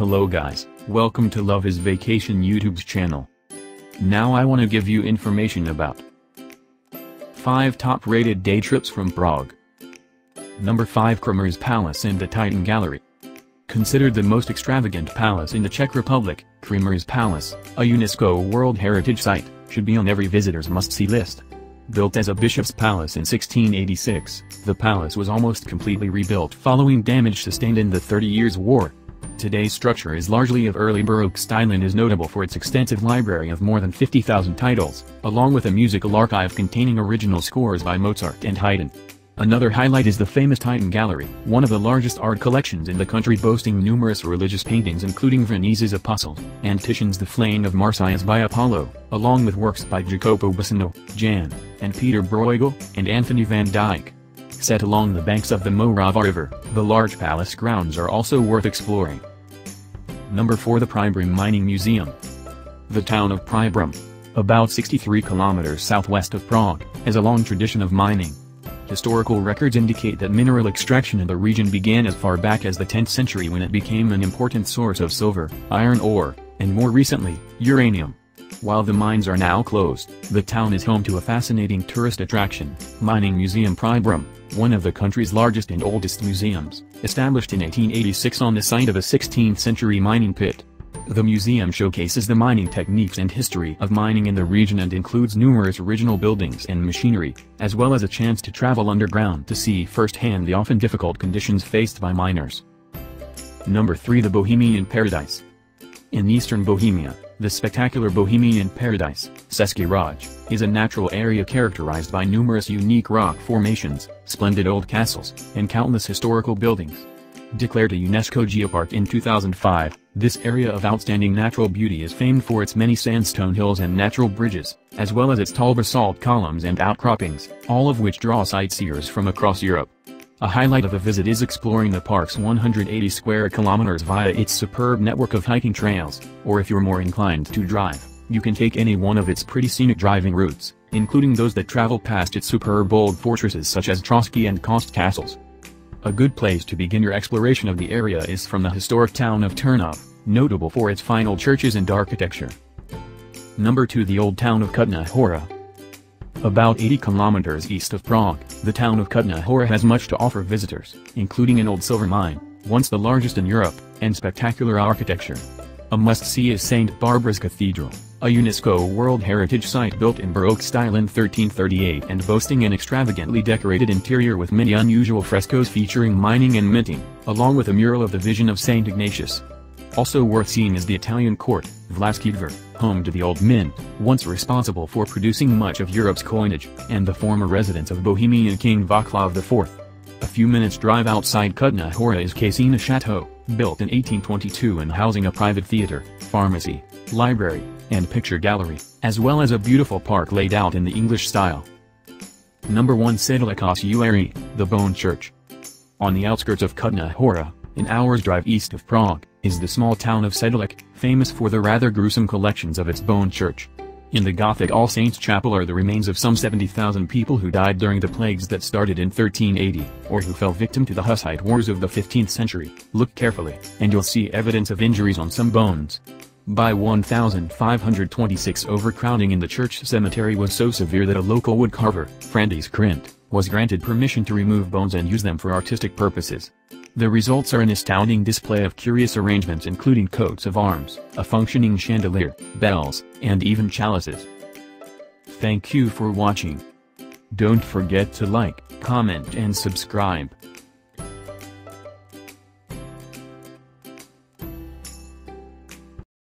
Hello guys, welcome to Love is Vacation YouTube's channel. Now I want to give you information about 5 top rated day trips from Prague. Number 5, Kromeríž Palace and the Titan Gallery. Considered the most extravagant palace in the Czech Republic, Kromeríž Palace, a UNESCO World Heritage Site, should be on every visitor's must-see list. Built as a bishop's palace in 1686, the palace was almost completely rebuilt following damage sustained in the 30 Years' War. Today's structure is largely of early Baroque style and is notable for its extensive library of more than 50,000 titles, along with a musical archive containing original scores by Mozart and Haydn. Another highlight is the famous Titan Gallery, one of the largest art collections in the country, boasting numerous religious paintings including Venese's Apostles, and Titian's The Flaying of Marsyas by Apollo, along with works by Jacopo Bassano, Jan, and Pieter Bruegel, and Anthony van Dyck. Set along the banks of the Morava River, the large palace grounds are also worth exploring. Number 4, the Příbram Mining Museum. The town of Příbram, about 63 kilometers southwest of Prague, has a long tradition of mining. Historical records indicate that mineral extraction in the region began as far back as the 10th century, when it became an important source of silver, iron ore, and more recently, uranium. While the mines are now closed, the town is home to a fascinating tourist attraction, Mining Museum Příbram, one of the country's largest and oldest museums, established in 1886 on the site of a 16th-century mining pit. The museum showcases the mining techniques and history of mining in the region, and includes numerous original buildings and machinery, as well as a chance to travel underground to see firsthand the often difficult conditions faced by miners. Number 3, the Bohemian Paradise. In eastern Bohemia, the spectacular Bohemian paradise, Český Raj, is a natural area characterized by numerous unique rock formations, splendid old castles, and countless historical buildings. Declared a UNESCO Geopark in 2005, this area of outstanding natural beauty is famed for its many sandstone hills and natural bridges, as well as its tall basalt columns and outcroppings, all of which draw sightseers from across Europe. A highlight of the visit is exploring the park's 180 square kilometers via its superb network of hiking trails, or if you're more inclined to drive, you can take any one of its pretty scenic driving routes, including those that travel past its superb old fortresses such as Trosky and Kost castles. A good place to begin your exploration of the area is from the historic town of Turnov, notable for its fine old churches and architecture. Number 2, the old town of Kutná Hora. About 80 kilometers east of Prague, the town of Kutná Hora has much to offer visitors, including an old silver mine, once the largest in Europe, and spectacular architecture. A must-see is St. Barbara's Cathedral, a UNESCO World Heritage Site built in Baroque style in 1338 and boasting an extravagantly decorated interior with many unusual frescoes featuring mining and minting, along with a mural of the vision of St. Ignatius. Also worth seeing is the Italian court, Vlašský dvůr, home to the old mint, once responsible for producing much of Europe's coinage, and the former residence of Bohemian King Václav IV. A few minutes' drive outside Kutná Hora is Kačina Chateau, built in 1822 and housing a private theater, pharmacy, library, and picture gallery, as well as a beautiful park laid out in the English style. Number 1, Sedlec Ossuary, the Bone Church. On the outskirts of Kutná Hora, an hour's drive east of Prague, is the small town of Sedlec, famous for the rather gruesome collections of its bone church. In the Gothic All Saints Chapel are the remains of some 70,000 people who died during the plagues that started in 1380, or who fell victim to the Hussite Wars of the 15th century. Look carefully, and you'll see evidence of injuries on some bones. By 1526, overcrowding in the church cemetery was so severe that a local woodcarver, František Rint, was granted permission to remove bones and use them for artistic purposes. The results are an astounding display of curious arrangements, including coats of arms, a functioning chandelier, bells, and even chalices. Thank you for watching. Don't forget to like, comment and subscribe.